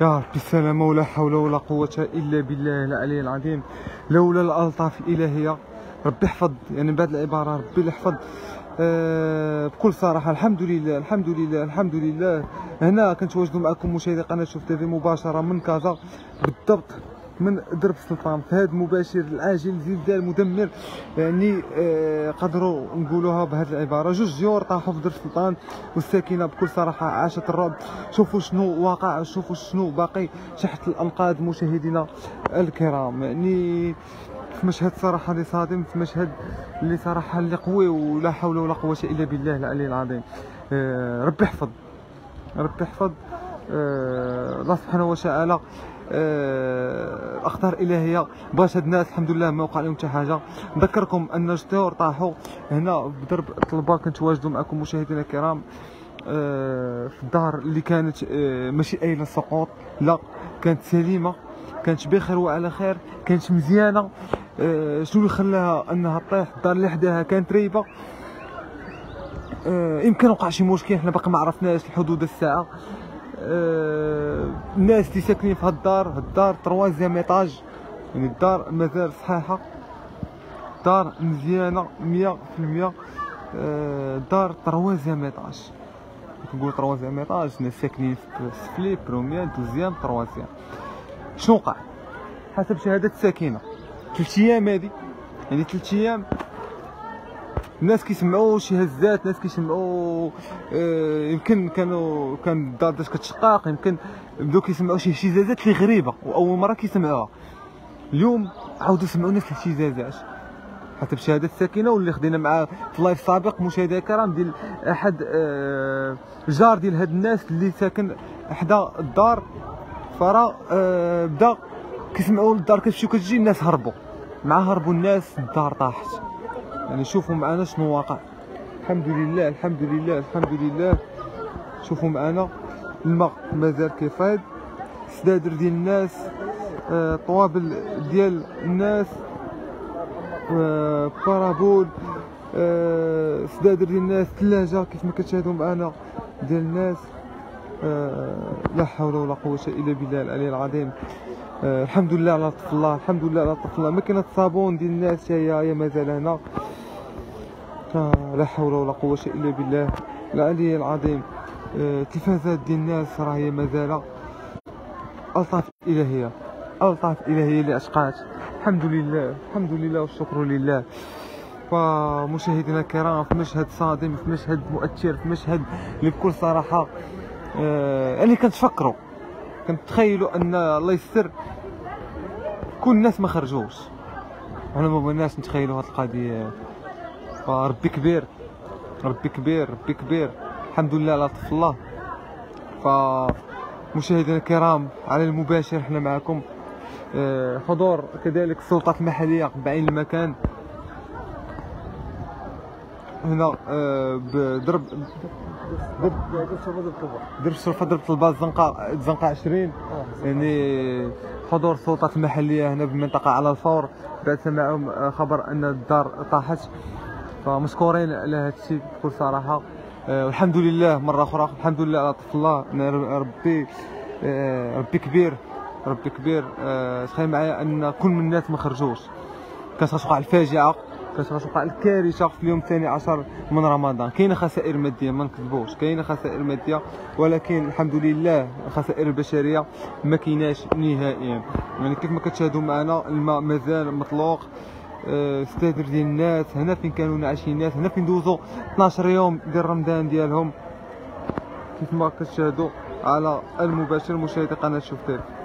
يا رب السلامة ولا حول ولا قوة إلا بالله العلي العظيم. لولا الألطاف الإلهية ربي حفظ، يعني بعد العبارة ربي اللي حفظ. بكل صراحة الحمد لله الحمد لله الحمد لله. هنا كنتواجدوا معكم مشاهدي قناة شوف تيفي مباشرة من كازا، بالضبط من درب السلطان، في هذا المباشر العاجل زلزال مدمر. يعني قدروا نقولوها بهذه العباره، جوج جيور طاحوا في درب السلطان والساكنه بكل صراحه عاشت الرعب. شوفوا شنو واقع، شوفوا شنو باقي شحت الانقاض مشاهدينا الكرام. يعني في مشهد صراحه اللي صادم، في مشهد اللي صراحه اللي قوي، ولا حول ولا قوه الا بالله العلي العظيم. ربي يحفظ ربي يحفظ. الله سبحانه وتعالى الاخطار الالهيه باش هاد الناس الحمد لله ما وقع لهم حتى حاجه. نذكركم ان جوج طاحوا هنا بدرب الطلبه، كنتواجدوا معكم مشاهدينا الكرام في الدار اللي كانت ماشي ايله السقوط، لا كانت سليمه، كانت بخير وعلى خير، كانت مزيانه. شنو اللي خلاها انها طيح؟ الدار اللي حداها كانت ريبه، يمكن وقع شي مشكل، حنا باقي ما عرفناش الحدود الساعه. الناس اللي ساكنين في هاد الدار، هاد الدار تروازيام ايطاج، يعني الدار مازال صحاحه، دار مزيانه 100%. دار تروازيام ايطاج، كنقول تروازيام ايطاج، الناس ساكنين في السفلي بروميان دوزيام تروازيام. شنو وقع؟ حسب شهاده الساكنه 3 ايام هادي، يعني 3 ايام الناس كيسمعوا شي هزات، ناس كيسمعوا يمكن كان الدار داش كتشقاق، يمكن بداو كيسمعوا شي اهتزازات اللي غريبه واول مره كيسمعوها. اليوم عاودوا سمعوا نفس الاهتزازات حتى بشهاده الساكنه، واللي خدينا معاه في اللايف السابق مشاهدينا الكرام ديال احد الجار ديال هاد الناس اللي ساكن حدا الدار. فرا بدا كيسمعوا الدار كتمشي وكتجي، الناس هربوا، مع هربوا الناس الدار طاحت. يعني شوفوا معنا شنو واقع. الحمد لله الحمد لله الحمد لله. شوفوا معنا الماء مازال كيفاض، السدادر ديال الناس، طوابل ديال الناس، بارابول، السدادر ديال الناس، الثلاجه كيف ما كتشاهدوا معنا ديال الناس. لا حول ولا قوه الا بالله العلي العظيم. الحمد لله على لطف الله، الحمد لله على لطف الله. ماكينه الصابون ديال الناس هي مازال هنا. لا حول ولا قوه الا بالله العلي العظيم. التلفازات ديال الناس راه هي مازال. الطاف الالهيه، الطاف الالهيه اللي عشقات. الحمد لله الحمد لله والشكر لله. فمشاهدينا الكرام، في مشهد صادم، في مشهد مؤثر، في مشهد اللي بكل صراحه اللي كنتفكروا كنتخيلوا ان الله يستر كل الناس ما خرجوش، حنا ما بغيناش نتخيلوا هاد القضيه. فربي كبير ربي كبير ربي كبير، الحمد لله على لطف الله. فمشاهدينا الكرام على المباشر حنا معكم، حضور كذلك السلطات المحليه بعين المكان هنا بدرب درب شرفة درب طلبة الزنقة 20. يعني حضور السلطات المحلية هنا بالمنطقة على الفور بعد سماعهم خبر أن الدار طاحت. فمشكورين على هذا الشيء بكل صراحة، والحمد لله مرة أخرى، الحمد لله على لطف الله. ربي ربي كبير ربي كبير. تخيل معايا أن كل من الناس ما خرجوش، كانت غتوقع الفاجعة، كانت غتوقع الكارثه في اليوم الثاني عشر من رمضان. كاينه خسائر ماديه ما نكذبوش، كاينه خسائر ماديه، ولكن الحمد لله الخسائر البشريه ما كايناش نهائيا. يعني كيف ما كتشاهدوا معنا الماء مازال مطلوق، الستادر ديال الناس هنا فين كانوا عايشين الناس، هنا فين دوزوا 12 يوم ديال رمضان ديالهم، كيف ما كتشاهدوا على المباشر مشاهدي قناه شوف تيفي.